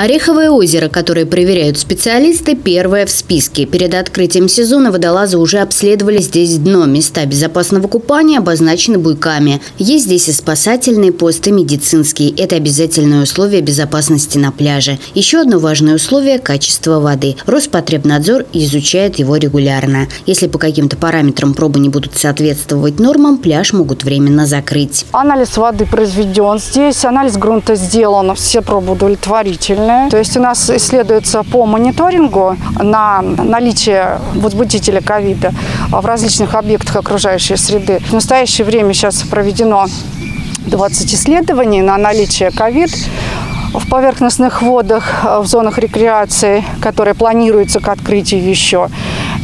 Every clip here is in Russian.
Ореховое озеро, которое проверяют специалисты, первое в списке. Перед открытием сезона водолазы уже обследовали здесь дно. Места безопасного купания обозначены буйками. Есть здесь и спасательные посты, медицинские. Это обязательное условие безопасности на пляже. Еще одно важное условие – качество воды. Роспотребнадзор изучает его регулярно. Если по каким-то параметрам пробы не будут соответствовать нормам, пляж могут временно закрыть. Анализ воды произведен здесь, анализ грунта сделан, все пробы удовлетворительны. То есть у нас исследуется по мониторингу на наличие возбудителя ковида в различных объектах окружающей среды. В настоящее время сейчас проведено 20 исследований на наличие ковида в поверхностных водах, в зонах рекреации, которые планируются к открытию еще.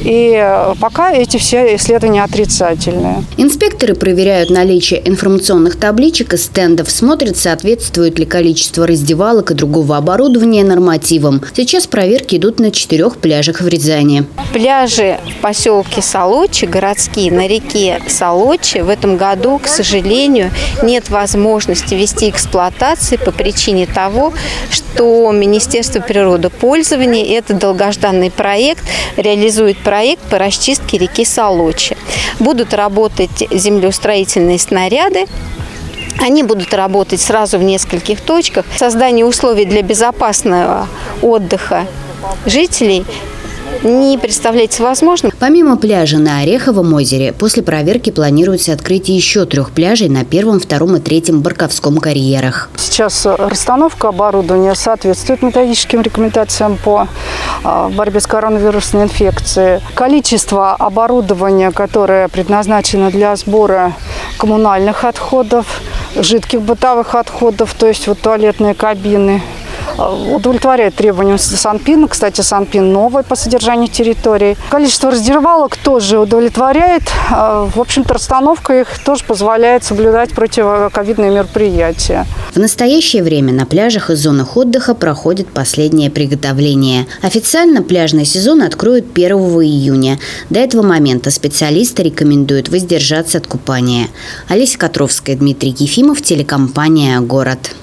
И пока эти все исследования отрицательные. Инспекторы проверяют наличие информационных табличек и стендов, смотрят, соответствует ли количество раздевалок и другого оборудования нормативам. Сейчас проверки идут на 4 пляжах в Рязани. Пляжи в поселке Солочи, городские, на реке Солочи, в этом году, к сожалению, нет возможности вести эксплуатации по причине того, что Министерство природопользования, это долгожданный проект, реализует проект по расчистке реки Солочи. Будут работать землеустроительные снаряды. Они будут работать сразу в нескольких точках. Создание условий для безопасного отдыха жителей не представляется возможным. Помимо пляжа на Ореховом озере, после проверки планируется открытие еще 3 пляжей на 1, 2 и 3 Барковском карьерах. Сейчас расстановка оборудования соответствует методическим рекомендациям по борьбе с коронавирусной инфекцией. Количество оборудования, которое предназначено для сбора коммунальных отходов, жидких бытовых отходов, то есть вот туалетные кабины, удовлетворяет требованиям СанПИНа. Кстати, СанПИН новый по содержанию территории. Количество раздевалок тоже удовлетворяет. В общем-то, расстановка их тоже позволяет соблюдать противоковидные мероприятия. В настоящее время на пляжах и зонах отдыха проходит последнее приготовление. Официально пляжный сезон откроют 1 июня. До этого момента специалисты рекомендуют воздержаться от купания. Олеся Котровская, Дмитрий Ефимов, телекомпания «Город».